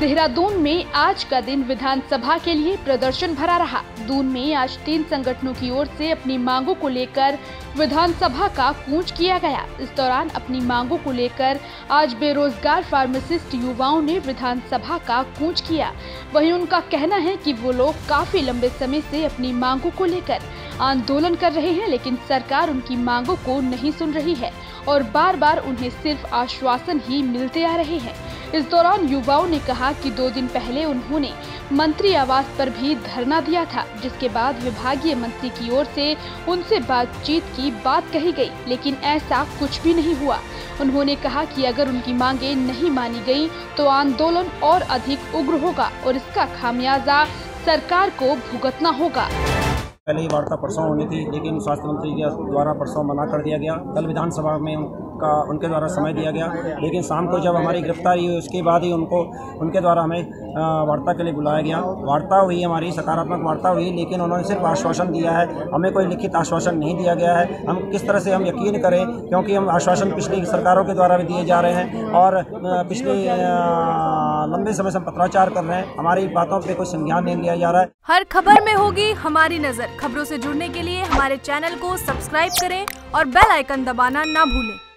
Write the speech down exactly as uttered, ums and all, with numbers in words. देहरादून में आज का दिन विधानसभा के लिए प्रदर्शन भरा रहा। दून में आज तीन संगठनों की ओर से अपनी मांगों को लेकर विधानसभा का कूच किया गया। इस दौरान अपनी मांगों को लेकर आज बेरोजगार फार्मासिस्ट युवाओं ने विधानसभा का कूच किया। वहीं उनका कहना है कि वो लोग काफी लंबे समय से अपनी मांगों को लेकर आंदोलन कर रहे हैं, लेकिन सरकार उनकी मांगों को नहीं सुन रही है और बार बार उन्हें सिर्फ आश्वासन ही मिलते आ रहे हैं। इस दौरान युवाओं ने कहा कि दो दिन पहले उन्होंने मंत्री आवास पर भी धरना दिया था, जिसके बाद विभागीय मंत्री की ओर से उनसे बातचीत की बात कही गई, लेकिन ऐसा कुछ भी नहीं हुआ। उन्होंने कहा कि अगर उनकी मांगे नहीं मानी गई तो आंदोलन और अधिक उग्र होगा और इसका खामियाजा सरकार को भुगतना होगा। पहले ही वार्ता परसों होनी थी, लेकिन स्वास्थ्य मंत्री के द्वारा परसों मना कर दिया गया। कल विधानसभा में का उनके द्वारा समय दिया गया, लेकिन शाम को जब हमारी गिरफ्तारी हुई उसके बाद ही उनको उनके द्वारा हमें वार्ता के लिए बुलाया गया। वार्ता हुई, हमारी सकारात्मक वार्ता हुई, लेकिन उन्होंने सिर्फ आश्वासन दिया है, हमें कोई लिखित आश्वासन नहीं दिया गया है। हम किस तरह से हम यकीन करें, क्योंकि हम आश्वासन पिछली सरकारों के द्वारा भी दिए जा रहे हैं और पिछले लंबे समय से पत्राचार कर रहे हैं। हमारी बातों पर कोई संज्ञान नहीं लिया जा रहा है। हर खबर में होगी हमारी नजर। खबरों से जुड़ने के लिए हमारे चैनल को सब्सक्राइब करें और बेल आइकन दबाना ना भूलें।